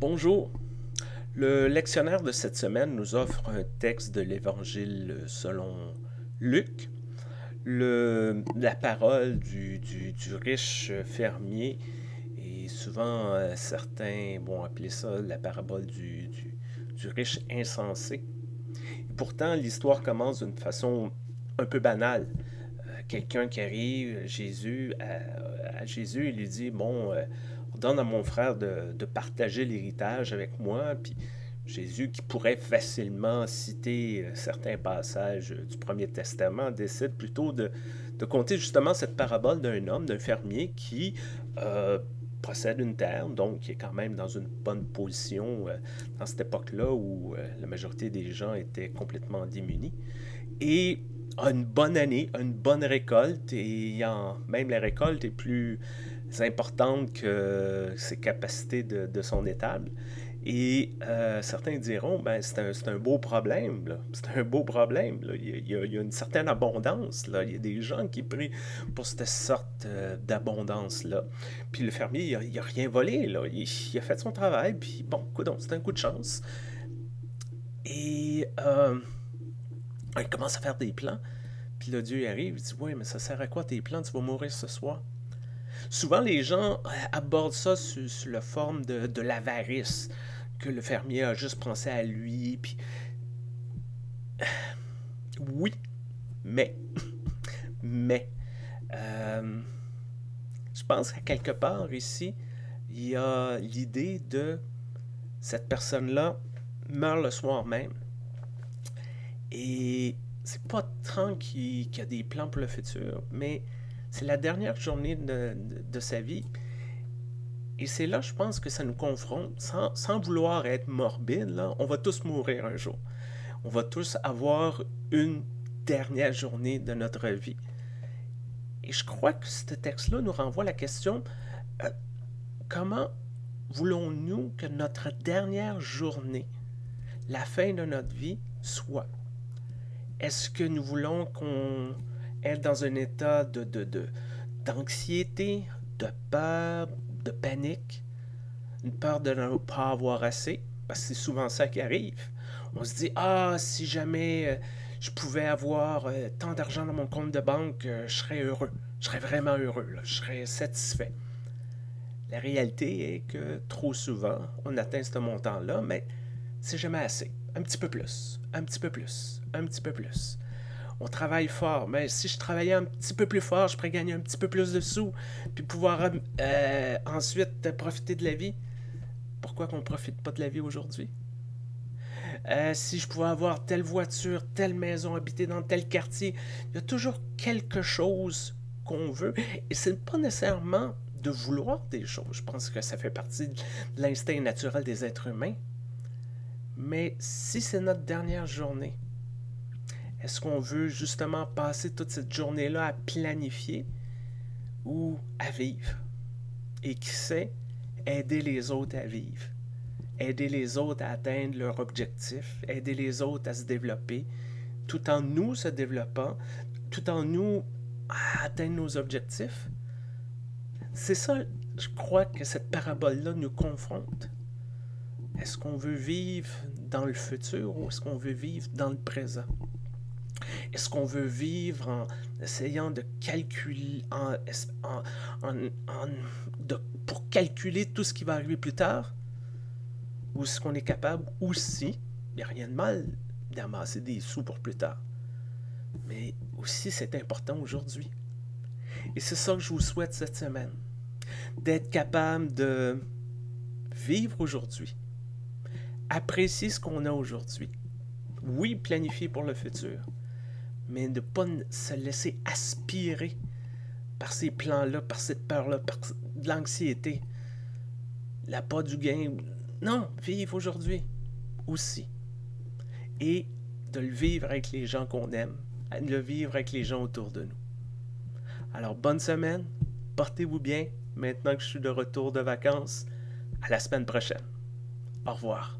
Bonjour. Le lectionnaire de cette semaine nous offre un texte de l'Évangile selon Luc. La parole du riche fermier et souvent certains vont appeler ça la parabole du riche insensé. Et pourtant, l'histoire commence d'une façon un peu banale. Quelqu'un qui arrive à Jésus, il lui dit « Bon, ordonne à mon frère de partager l'héritage avec moi. » Puis Jésus, qui pourrait facilement citer certains passages du Premier Testament, décide plutôt de conter justement cette parabole d'un homme, d'un fermier qui possède une terre, donc qui est quand même dans une bonne position dans cette époque-là où la majorité des gens étaient complètement démunis. Et une bonne année, une bonne récolte, et même la récolte est plus importante que ses capacités de son étable. Et certains diront, c'est un beau problème, là. C'est un beau problème, là. Il y a une certaine abondance, là. Il y a des gens qui prient pour cette sorte d'abondance-là. Puis le fermier, il n'a rien volé, là. Il a fait son travail, puis bon, coudonc, c'est un coup de chance. Et il commence à faire des plans, puis là, Dieu arrive, il dit « Oui, mais ça sert à quoi tes plans? Tu vas mourir ce soir. » Souvent, les gens abordent ça sous la forme de l'avarice, que le fermier a juste pensé à lui, puis oui, mais je pense qu'à quelque part ici, il y a l'idée de cette personne-là meurt le soir même. Et c'est pas tant qu'il y a des plans pour le futur, mais c'est la dernière journée de sa vie. Et c'est là, je pense, que ça nous confronte. Sans vouloir être morbide, là, on va tous mourir un jour. On va tous avoir une dernière journée de notre vie. Et je crois que ce texte-là nous renvoie à la question comment voulons-nous que notre dernière journée, la fin de notre vie, soit? Est-ce que nous voulons qu'on être dans un état d'anxiété, de peur, de panique, une peur de ne pas avoir assez, parce que c'est souvent ça qui arrive. On se dit « Ah, si jamais je pouvais avoir tant d'argent dans mon compte de banque, je serais heureux, je serais vraiment heureux, là. Je serais satisfait. » La réalité est que trop souvent, on atteint ce montant-là, mais c'est jamais assez. Un petit peu plus, un petit peu plus, un petit peu plus. On travaille fort, mais si je travaillais un petit peu plus fort, je pourrais gagner un petit peu plus de sous, puis pouvoir ensuite profiter de la vie. Pourquoi qu'on ne profite pas de la vie aujourd'hui? Si je pouvais avoir telle voiture, telle maison, habiter dans tel quartier, il y a toujours quelque chose qu'on veut. Et ce n'est pas nécessairement de vouloir des choses. Je pense que ça fait partie de l'instinct naturel des êtres humains. Mais si c'est notre dernière journée, est-ce qu'on veut justement passer toute cette journée-là à planifier ou à vivre? Et qui sait, aider les autres à vivre, aider les autres à atteindre leur objectif, aider les autres à se développer, tout en nous se développant, tout en nous à atteindre nos objectifs. C'est ça, je crois que cette parabole-là nous confronte. Est-ce qu'on veut vivre dans le futur ou est-ce qu'on veut vivre dans le présent? Est-ce qu'on veut vivre en essayant de calculer, pour calculer tout ce qui va arriver plus tard? Ou est-ce qu'on est capable aussi, il n'y a rien de mal d'amasser des sous pour plus tard, mais aussi c'est important aujourd'hui. Et c'est ça que je vous souhaite cette semaine, d'être capable de vivre aujourd'hui, apprécier ce qu'on a aujourd'hui. Oui, planifier pour le futur, mais ne pas se laisser aspirer par ces plans-là, par cette peur-là, par de l'anxiété, la pas du gain. Non, vivre aujourd'hui aussi. Et de le vivre avec les gens qu'on aime, de le vivre avec les gens autour de nous. Alors, bonne semaine, portez-vous bien, maintenant que je suis de retour de vacances, à la semaine prochaine. Au revoir.